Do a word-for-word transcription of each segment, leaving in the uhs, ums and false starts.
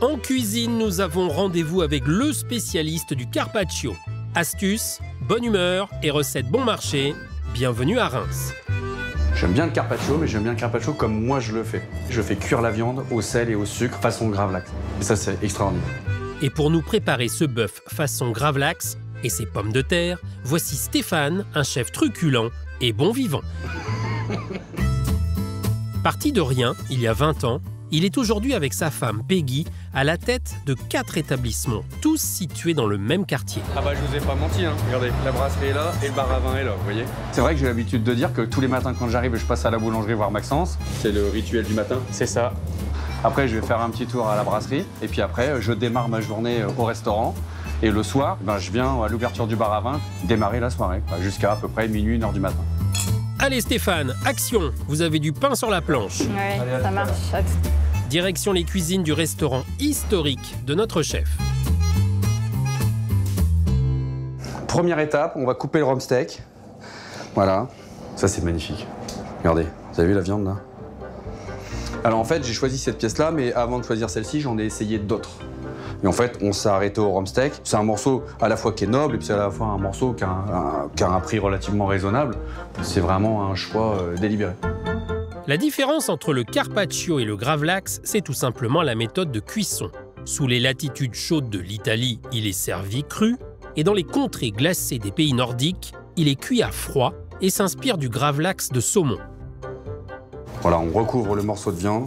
En cuisine, nous avons rendez-vous avec le spécialiste du carpaccio. Astuces, bonne humeur et recettes bon marché, bienvenue à Reims. J'aime bien le carpaccio, mais j'aime bien le carpaccio comme moi je le fais. Je fais cuire la viande au sel et au sucre façon Gravlax. Et ça, c'est extraordinaire. Et pour nous préparer ce bœuf façon Gravlax et ses pommes de terre, voici Stéphane, un chef truculent et bon vivant. Parti de rien, il y a vingt ans, il est aujourd'hui avec sa femme Peggy à la tête de quatre établissements, tous situés dans le même quartier. Ah bah je vous ai pas menti, hein. Regardez, la brasserie est là et le bar à vin est là, vous voyez. C'est vrai que j'ai l'habitude de dire que tous les matins quand j'arrive, je passe à la boulangerie voir Maxence. C'est le rituel du matin. C'est ça. Après je vais faire un petit tour à la brasserie et puis après je démarre ma journée au restaurant. Et le soir, ben, je viens à l'ouverture du bar à vin démarrer la soirée, jusqu'à à peu près minuit, une heure du matin. Allez Stéphane, action! Vous avez du pain sur la planche. Ouais, allez, ça marche. Direction les cuisines du restaurant historique de notre chef. Première étape, on va couper le rump steak. Voilà, ça c'est magnifique. Regardez, vous avez vu la viande là? Alors en fait, j'ai choisi cette pièce-là, mais avant de choisir celle-ci, j'en ai essayé d'autres. Et en fait, on s'est arrêté au rump steak. C'est un morceau à la fois qui est noble et puis c'est à la fois un morceau qui a un, un, qui a un prix relativement raisonnable. C'est vraiment un choix euh, délibéré. La différence entre le carpaccio et le gravlax, c'est tout simplement la méthode de cuisson. Sous les latitudes chaudes de l'Italie, il est servi cru. Et dans les contrées glacées des pays nordiques, il est cuit à froid et s'inspire du gravlax de saumon. Voilà, on recouvre le morceau de viande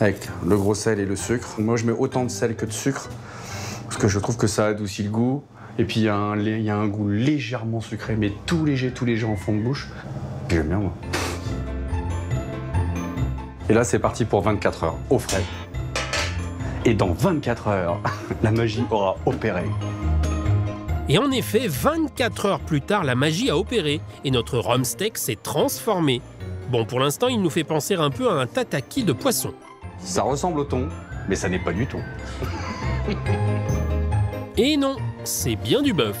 avec le gros sel et le sucre. Moi, je mets autant de sel que de sucre, parce que je trouve que ça adoucit le goût. Et puis, il y a un, il y a un goût légèrement sucré, mais tout léger, tout léger en fond de bouche. J'aime bien, moi. Et là, c'est parti pour vingt-quatre heures, au frais. Et dans vingt-quatre heures, la magie aura opéré. Et en effet, vingt-quatre heures plus tard, la magie a opéré, et notre rump steak s'est transformé. Bon, pour l'instant, il nous fait penser un peu à un tataki de poisson. Ça ressemble au thon, mais ça n'est pas du thon. Et non, c'est bien du bœuf.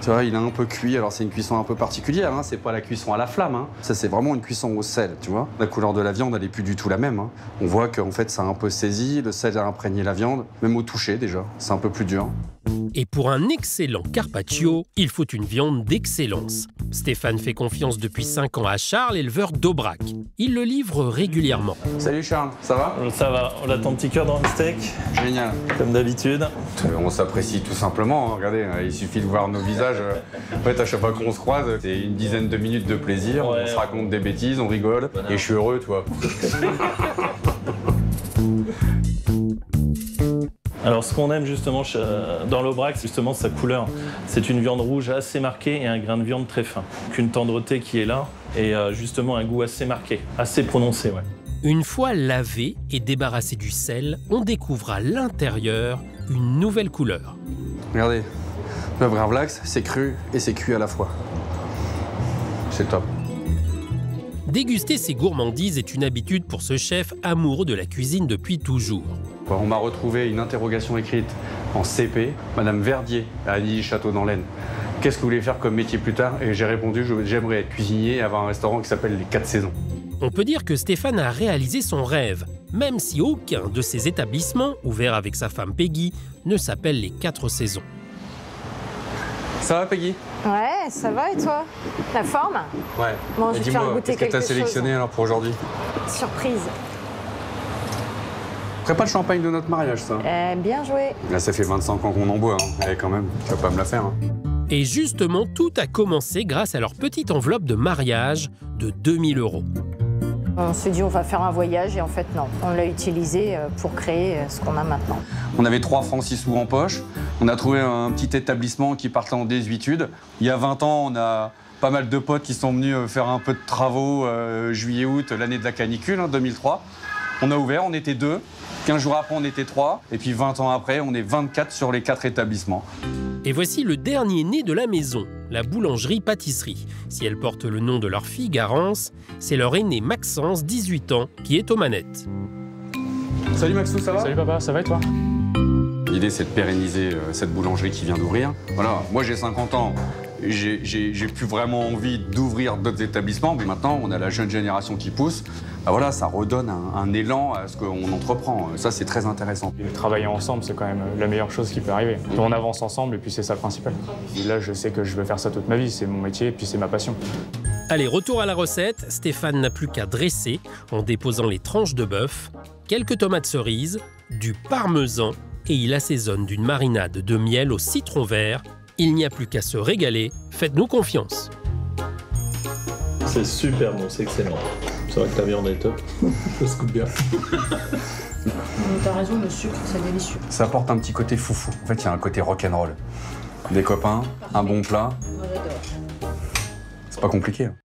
Tu vois, il est un peu cuit, alors c'est une cuisson un peu particulière, hein. C'est pas la cuisson à la flamme, hein. Ça c'est vraiment une cuisson au sel, tu vois. La couleur de la viande, elle est plus du tout la même, hein. On voit qu'en fait, ça a un peu saisi, le sel a imprégné la viande, même au toucher déjà, c'est un peu plus dur. Et pour un excellent carpaccio, il faut une viande d'excellence. Stéphane fait confiance depuis cinq ans à Charles, éleveur d'Aubrac. Il le livre régulièrement. Salut Charles, ça va? Ça va, on a ton petit cœur dans le steak. Génial. Comme d'habitude. On s'apprécie tout simplement, hein. Regardez, il suffit de voir nos visages. En fait, à chaque fois qu'on se croise, c'est une dizaine de minutes de plaisir, ouais. On se raconte des bêtises, on rigole, voilà. Et je suis heureux, toi. Alors ce qu'on aime justement dans l'Aubrac, c'est justement sa couleur. C'est une viande rouge assez marquée et un grain de viande très fin. Une tendreté qui est là et justement un goût assez marqué, assez prononcé. Ouais. Une fois lavé et débarrassé du sel, on découvre à l'intérieur une nouvelle couleur. Regardez, le gravlax, c'est cru et c'est cuit à la fois. C'est top. Déguster ces gourmandises est une habitude pour ce chef amoureux de la cuisine depuis toujours. On m'a retrouvé une interrogation écrite en C P. Madame Verdier a dit Château dans l'Aisne. Qu'est-ce que vous voulez faire comme métier plus tard? Et j'ai répondu, j'aimerais être cuisinier et avoir un restaurant qui s'appelle Les Quatre Saisons. On peut dire que Stéphane a réalisé son rêve, même si aucun de ses établissements, ouverts avec sa femme Peggy, ne s'appelle Les Quatre Saisons. Ça va, Peggy? Ouais, ça va, et toi? La forme? Ouais. Bon, je vais faire goûter quelque chose. Qu'est-ce que t'as sélectionné alors pour aujourd'hui? Surprise. C'est pas le champagne de notre mariage, ça. Eh, bien joué. Là, ça fait vingt-cinq ans qu'on en boit, hein. Eh, quand même, tu vas pas me la faire, hein. Et justement, tout a commencé grâce à leur petite enveloppe de mariage de deux mille euros. On s'est dit, on va faire un voyage, et en fait, non. On l'a utilisé pour créer ce qu'on a maintenant. On avait trois francs six sous en poche. On a trouvé un petit établissement qui partait en désuétude. Il y a vingt ans, on a pas mal de potes qui sont venus faire un peu de travaux euh, juillet-août, l'année de la canicule, hein, deux mille trois. On a ouvert, on était deux. quinze jours après, on était trois. Et puis vingt ans après, on est vingt-quatre sur les quatre établissements. Et voici le dernier né de la maison, la boulangerie-pâtisserie. Si elle porte le nom de leur fille, Garance, c'est leur aîné Maxence, dix-huit ans, qui est aux manettes. Salut Maxou, ça va? Salut papa, ça va et toi? L'idée, c'est de pérenniser cette boulangerie qui vient d'ouvrir. Voilà, moi j'ai cinquante ans. J'ai plus vraiment envie d'ouvrir d'autres établissements, mais maintenant, on a la jeune génération qui pousse. bah voilà, ça redonne un, un élan à ce qu'on entreprend. Ça, c'est très intéressant. Et travailler ensemble, c'est quand même la meilleure chose qui peut arriver. Mmh. On avance ensemble et puis c'est ça le principal. Et là, je sais que je veux faire ça toute ma vie. C'est mon métier et puis c'est ma passion. Allez, retour à la recette. Stéphane n'a plus qu'à dresser en déposant les tranches de bœuf, quelques tomates cerises, du parmesan et il assaisonne d'une marinade de miel au citron vert. Il n'y a plus qu'à se régaler. Faites-nous confiance. C'est super bon, c'est excellent. C'est vrai que ta viande est top. Ça se coupe bien. T'as raison, le sucre, c'est délicieux. Ça apporte un petit côté foufou. En fait, il y a un côté rock'n'roll. Des copains, un bon plat. C'est pas compliqué.